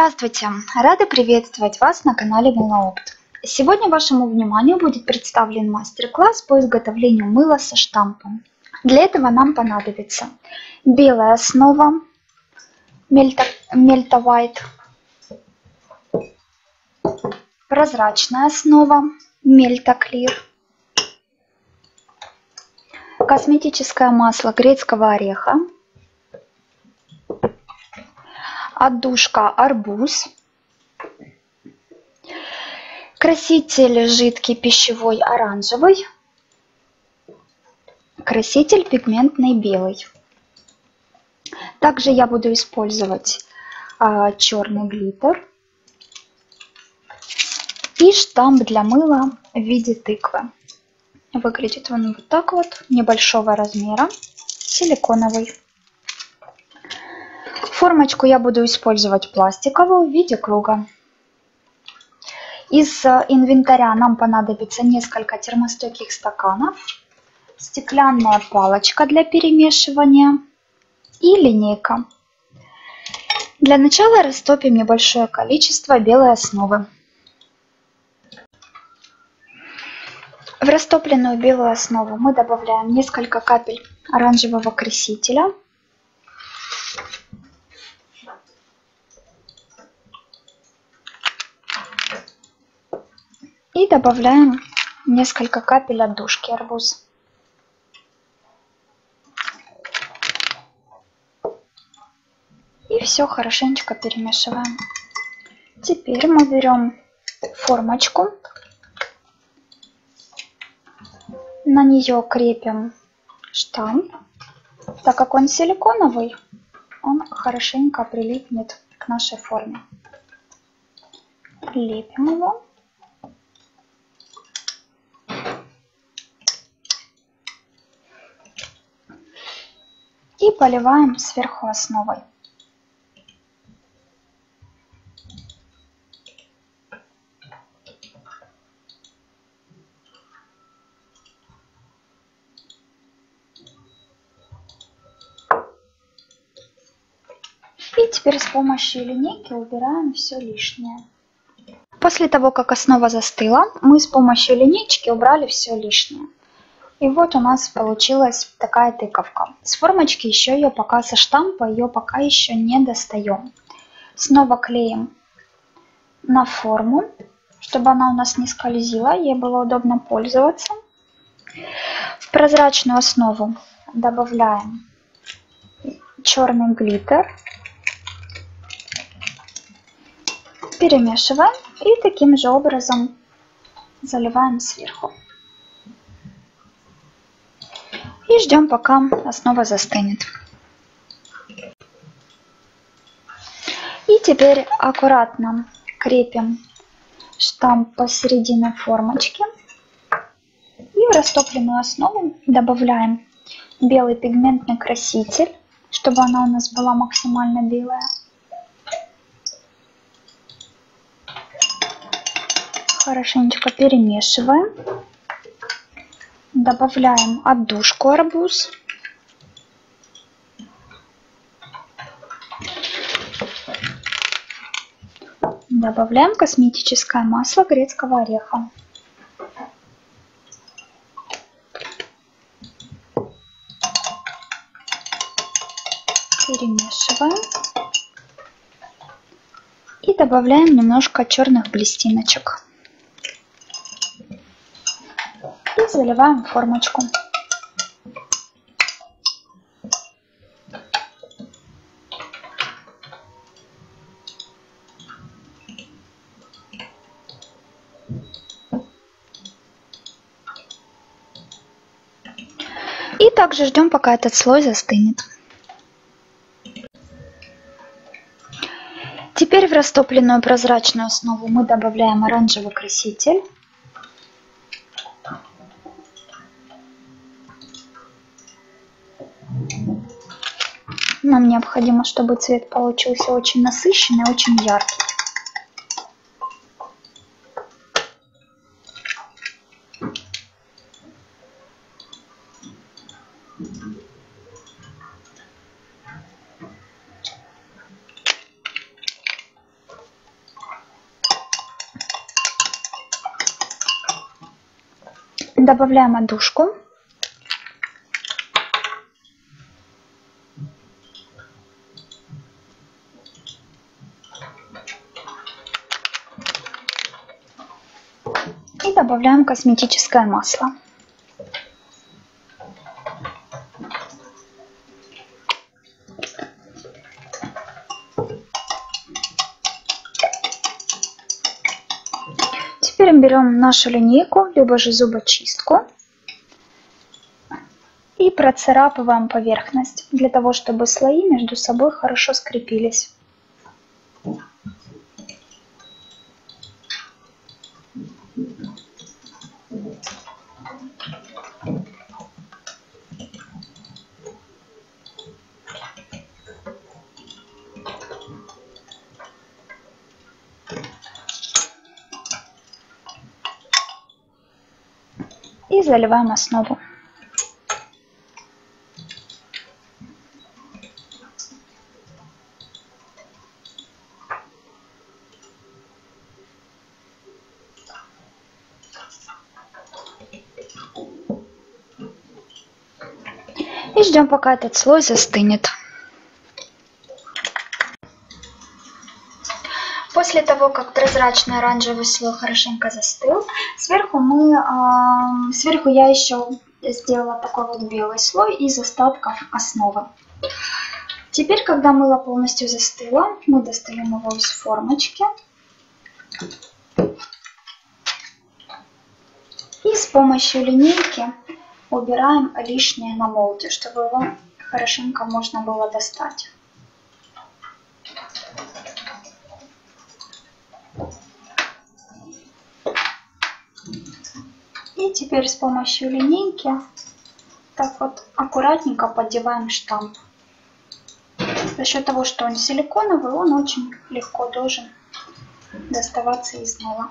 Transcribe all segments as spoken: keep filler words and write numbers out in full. Здравствуйте! Рада приветствовать вас на канале Мылоопт. Сегодня вашему вниманию будет представлен мастер-класс по изготовлению мыла со штампом. Для этого нам понадобится белая основа Melta White, прозрачная основа Melta Clear, косметическое масло грецкого ореха, отдушка арбуз, краситель жидкий пищевой оранжевый, краситель пигментный белый. Также я буду использовать а, черный глиттер и штамп для мыла в виде тыквы. Выглядит он вот так вот, небольшого размера, силиконовый. Формочку я буду использовать пластиковую в виде круга. Из инвентаря нам понадобится несколько термостойких стаканов, стеклянная палочка для перемешивания и линейка. Для начала растопим небольшое количество белой основы. В растопленную белую основу мы добавляем несколько капель оранжевого красителя. И добавляем несколько капель отдушки арбуз. И все хорошенечко перемешиваем. Теперь мы берем формочку. На нее крепим штамп. Так как он силиконовый, он хорошенько прилипнет к нашей форме. Лепим его. И поливаем сверху основой. И теперь с помощью линейки убираем все лишнее. После того, как основа застыла, мы с помощью линейки убрали все лишнее. И вот у нас получилась такая тыковка. С формочки еще ее пока, со штампа ее пока еще не достаем. Снова клеим на форму, чтобы она у нас не скользила, ей было удобно пользоваться. В прозрачную основу добавляем черный глиттер. Перемешиваем и таким же образом заливаем сверху. И ждем, пока основа застынет. И теперь аккуратно крепим штамп посередине формочки. И в растопленную основу добавляем белый пигментный краситель, чтобы она у нас была максимально белая. Хорошенечко перемешиваем. Добавляем отдушку арбуз. Добавляем косметическое масло грецкого ореха. Перемешиваем. И добавляем немножко черных блестиночек. Заливаем формочку. И также ждем, пока этот слой застынет. Теперь в растопленную прозрачную основу мы добавляем оранжевый краситель. Нам необходимо, чтобы цвет получился очень насыщенный, очень яркий. Добавляем отдушку. И добавляем косметическое масло. Теперь берем нашу линейку, либо же зубочистку, и процарапываем поверхность, для того, чтобы слои между собой хорошо скрепились. И заливаем основу. И ждем, пока этот слой застынет. После того, как прозрачный оранжевый слой хорошенько застыл, сверху, мы, э, сверху я еще сделала такой вот белый слой из остатков основы. Теперь, когда мыло полностью застыло, мы достаем его из формочки. И с помощью линейки убираем лишнее на молде, чтобы его хорошенько можно было достать. И теперь с помощью линейки так вот аккуратненько поддеваем штамп. За счет того, что он силиконовый, он очень легко должен доставаться из мыла.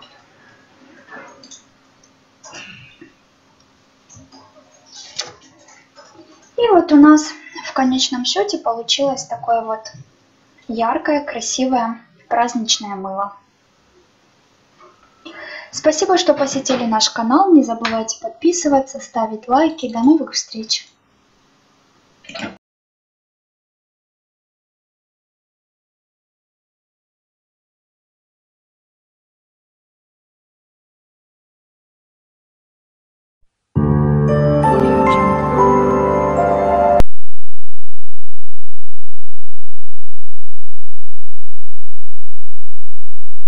И вот у нас в конечном счете получилось такое вот яркое, красивое, праздничное мыло. Спасибо, что посетили наш канал. Не забывайте подписываться, ставить лайки. До новых встреч!